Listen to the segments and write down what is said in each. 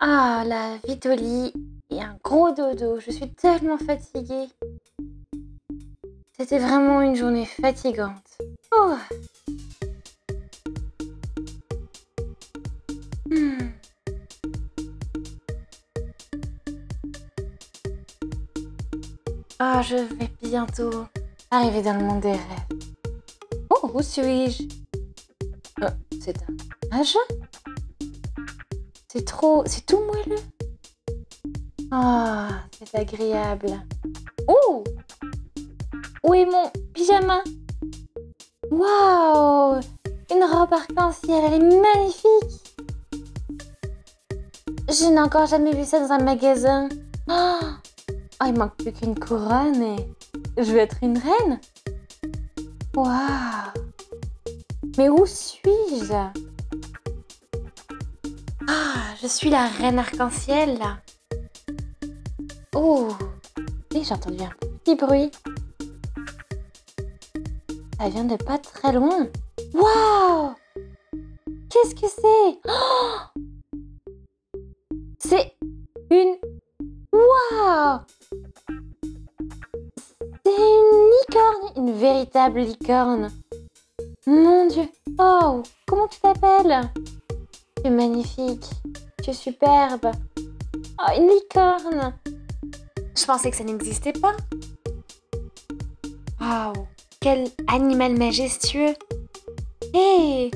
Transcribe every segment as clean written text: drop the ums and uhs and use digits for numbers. Ah, la vie au lit et un gros dodo. Je suis tellement fatiguée. C'était vraiment une journée fatigante. Ah, je vais bientôt arriver dans le monde des rêves. Oh, où suis-je? C'est un nuage? C'est tout moelleux. Ah, c'est agréable. Oh! Où est mon pyjama? Waouh! Une robe arc-en-ciel, elle est magnifique! Je n'ai encore jamais vu ça dans un magasin. Oh, il manque plus qu'une couronne et je veux être une reine. Waouh! Mais où suis-je? Ah, je suis la reine arc-en-ciel là. Oh! Et j'ai entendu un petit bruit. Ça vient de pas très loin. Waouh! Qu'est-ce que c'est? C'est une... Waouh! C'est une licorne, une véritable licorne. Mon Dieu! Oh! Comment tu t'appelles? Tu es magnifique. Tu es superbe. Oh, une licorne! Je pensais que ça n'existait pas. Waouh! Quel animal majestueux! Hé! Hey,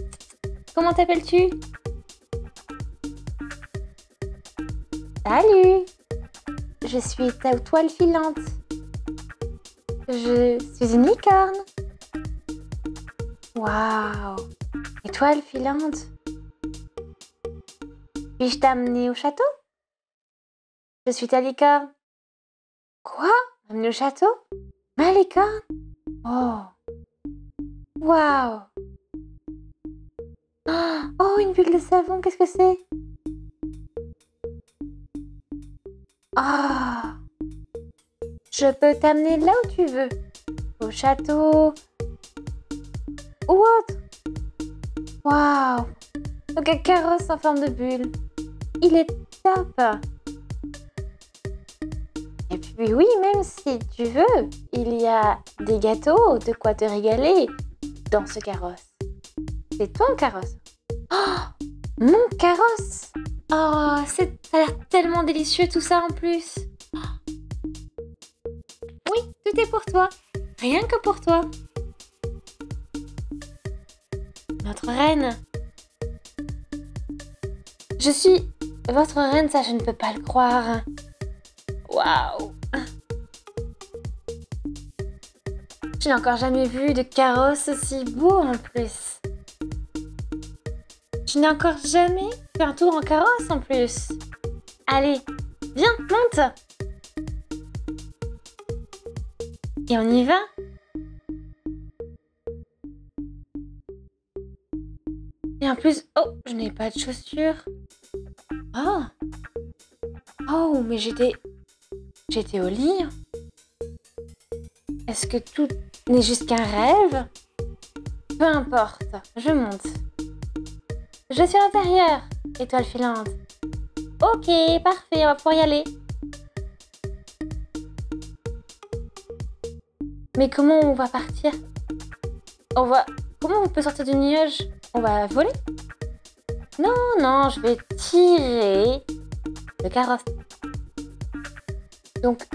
comment t'appelles-tu? Salut! Je suis ta toile filante. Je suis une licorne. Waouh! Étoile filante! Puis-je t'amener au château? Je suis ta licorne. Quoi? Amener au château? Ma licorne? Oh! Waouh! Oh, une bulle de savon, qu'est-ce que c'est? Ah! Oh, je peux t'amener là où tu veux. Au château. Ou autre. Waouh! Donc un carrosse en forme de bulle. Il est top. Et puis oui, même si tu veux, il y a des gâteaux, de quoi te régaler dans ce carrosse. C'est ton carrosse. Oh! Mon carrosse! Oh, ça a l'air tellement délicieux tout ça en plus. Oui, tout est pour toi. Rien que pour toi. Notre reine. Je suis votre reine, ça je ne peux pas le croire. Waouh! Je n'ai encore jamais vu de carrosse aussi beau en plus. Je n'ai encore jamais fait un tour en carrosse en plus. Allez, viens, monte! Et on y va? Et en plus, oh, je n'ai pas de chaussures. Oh, oh, mais j'étais au lit. Est-ce que tout n'est juste qu'un rêve? Peu importe, je monte. Je suis à l'intérieur, étoile filante. Ok, parfait, on va pouvoir y aller. Mais comment on va partir? Comment on peut sortir du nuage? On va voler? Non, non, je vais tirer le carrosse. Donc,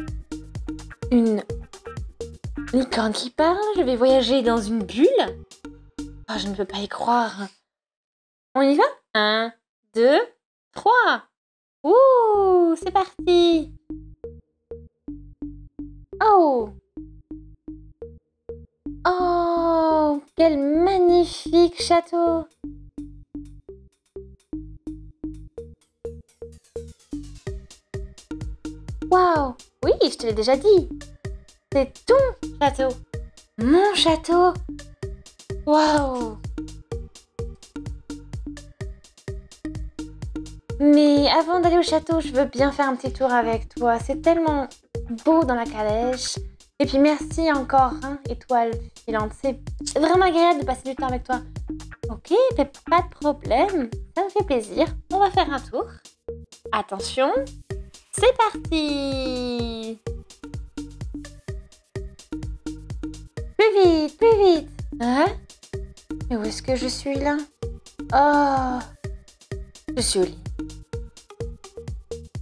une licorne qui parle, je vais voyager dans une bulle. Oh, je ne peux pas y croire. On y va? 1, 2, 3. Ouh, c'est parti. Oh! Oh, quel magnifique château! Waouh! Oui, je te l'ai déjà dit. C'est ton château. Mon château. Waouh! Mais avant d'aller au château, je veux bien faire un petit tour avec toi. C'est tellement beau dans la calèche. Et puis merci encore, hein, étoile filante, c'est vraiment agréable de passer du temps avec toi. Ok, pas de problème, ça me fait plaisir. On va faire un tour. Attention, c'est parti! Plus vite, plus vite! Hein? Mais où est-ce que je suis là? Oh! Je suis au lit.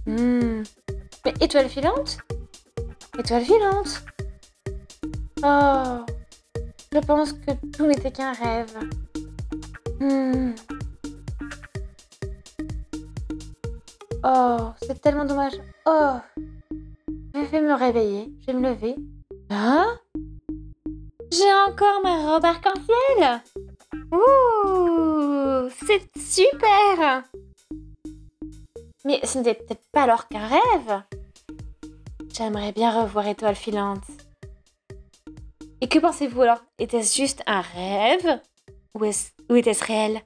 Mais étoile filante? Étoile filante? Oh! Je pense que tout n'était qu'un rêve. Oh, c'est tellement dommage. Oh, je vais me réveiller. Je vais me lever. Hein? J'ai encore ma robe arc-en-ciel. Ouh, c'est super. Mais ce n'était peut-être pas alors qu'un rêve. J'aimerais bien revoir Étoile filante. Et que pensez-vous alors? Était-ce juste un rêve? Ou était-ce réel?